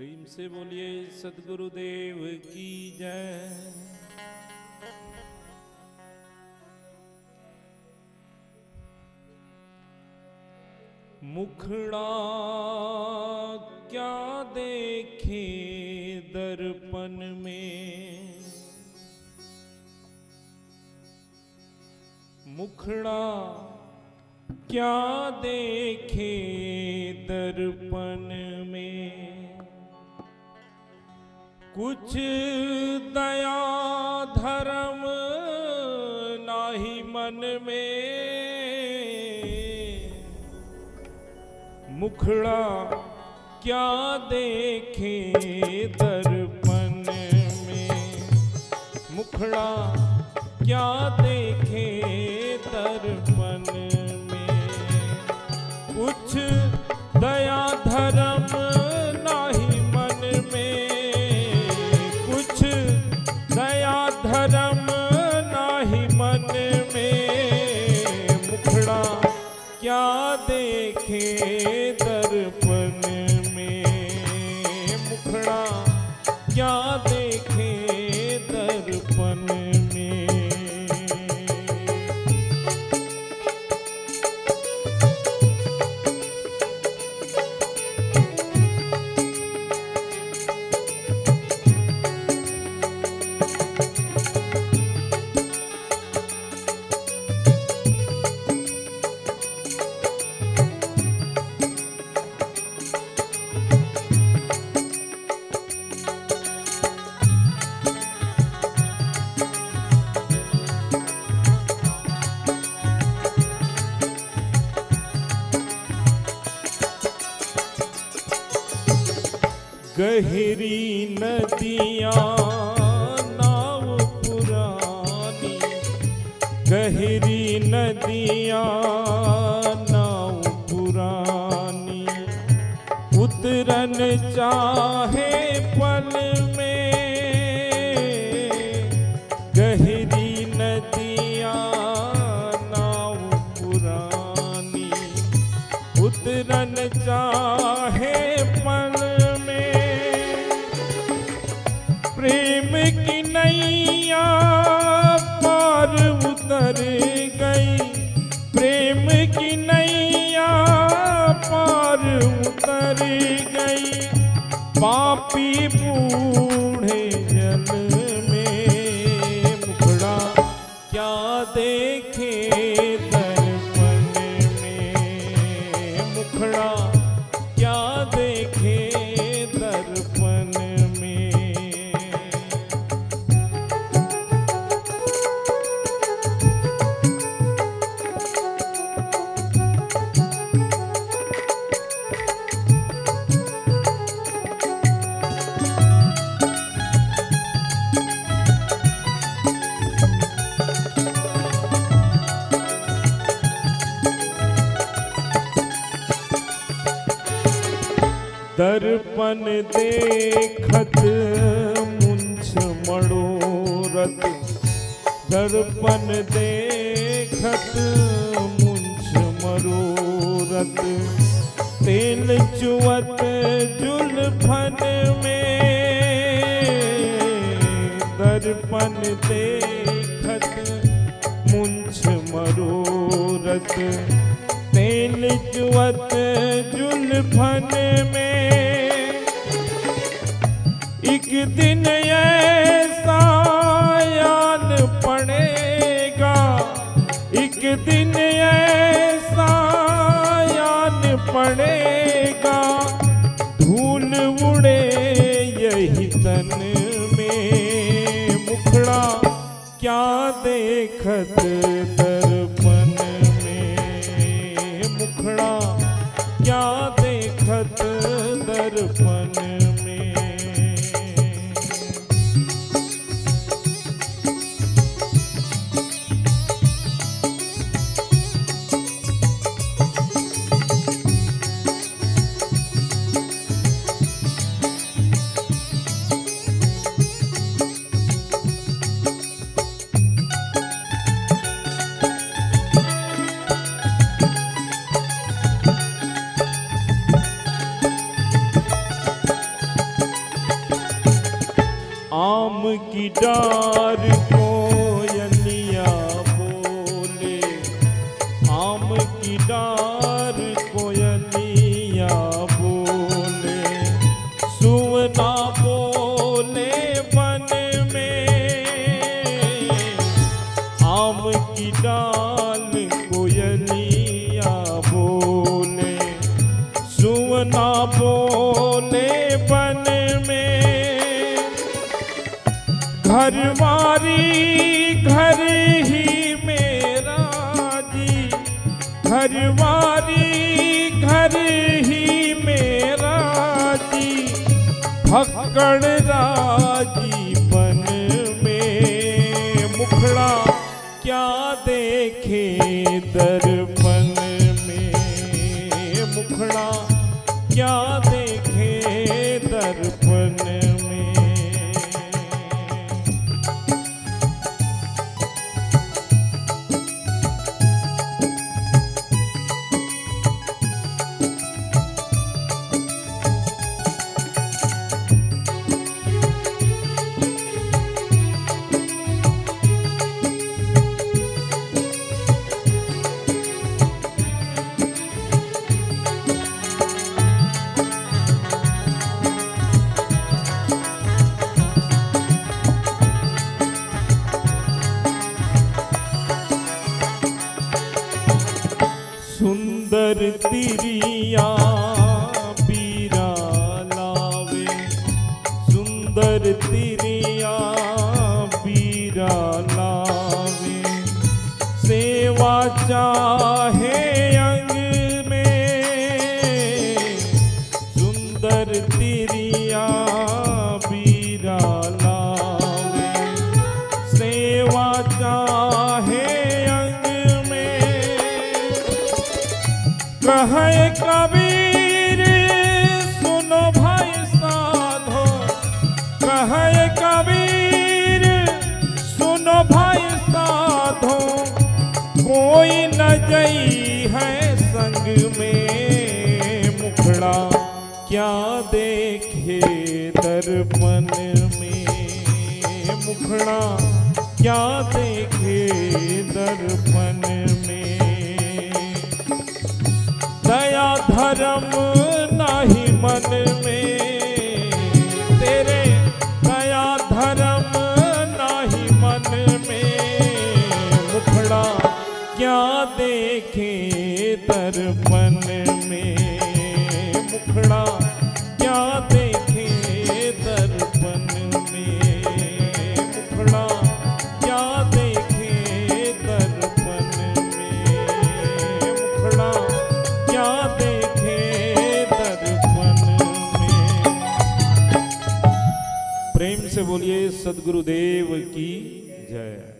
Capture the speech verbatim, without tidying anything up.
प्रेम से बोलिए सद्गुरुदेव की जय। मुखड़ा क्या देखे दर्पण में, मुखड़ा क्या देखे दर्पण में, कुछ दया धर्म नाही मन में। मुखड़ा क्या देखे दर्पण में, मुखड़ा क्या देखे दर्पण में, कुछ दया धर्म नाही मन में, कुछ दया धर्म नाही मन में। मुखड़ा क्या देखे दर्पण में, मुखड़ा क्या देखे दर्पण में। गहरी नदियाँ नाव पुरानी, गहरी नदियाँ नाव पुरानी, उतरन चाहे पल में। गहरी नदियाँ नाव पुरानी, उतरन चाहे पल में। प्रेम की नैया पार उतर गई, प्रेम की नैया पार उतर गई, पापी बूढ़े जल में। मुखड़ा क्या देखे दर्पण में, मुखड़ा क्या देखे दर्पण में। दर्पण देखत मुंछ मड़ोरत, दर्पण देखत मुंछ मड़ोरत, तेल चुवत जुल्फन में। दर्पण देखत मुंछ मड़ोरत, तेल चुवत जुल्फन में। एक दिन ऐसा याद पड़ेगा, एक दिन ऐसा याद पड़ेगा, धूल उड़े यही तन में। मुखड़ा क्या देखत दर्पण में, मुखड़ा क्या देखत दर्पण में। नाम की डार कोयलिया बोले, आम की डार कोयलिया बोले, सुना बोले मन में, आम की डाल कोयलिया बोले, सुना बोले मन में, घरवारी घर ही मेरा जी, घरवारी घर ही मेरा जी, भक्कड़ राजी बन में, मुखड़ा क्या देखे दर्पण में, मुखड़ा क्या देखे दर्पण में। सुंदर तिरिया बीरा लावे, सुंदर तिरिया बीरा लावे, सेवा चाहे अंग में, सुंदर तिरिया बीरा लावे, सेवा चाहे है कबीर। सुनो भाई साधो, है कबीर। सुनो भाई साधो, कोई न जाई है संग में, मुखड़ा क्या देखे दर्पण में, मुखड़ा क्या देखे दर्पण में। दया धर्म नाही मन में तेरे, दया धर्म नाही मन में, मुखड़ा क्या देखे दर्पण में, मुखड़ा क्या देखे दर्पण में, मुखड़ा क्या देखे दर्पण में, मुखड़ा क्या देखे दर्पण में। प्रेम से बोलिए सदगुरुदेव की जय।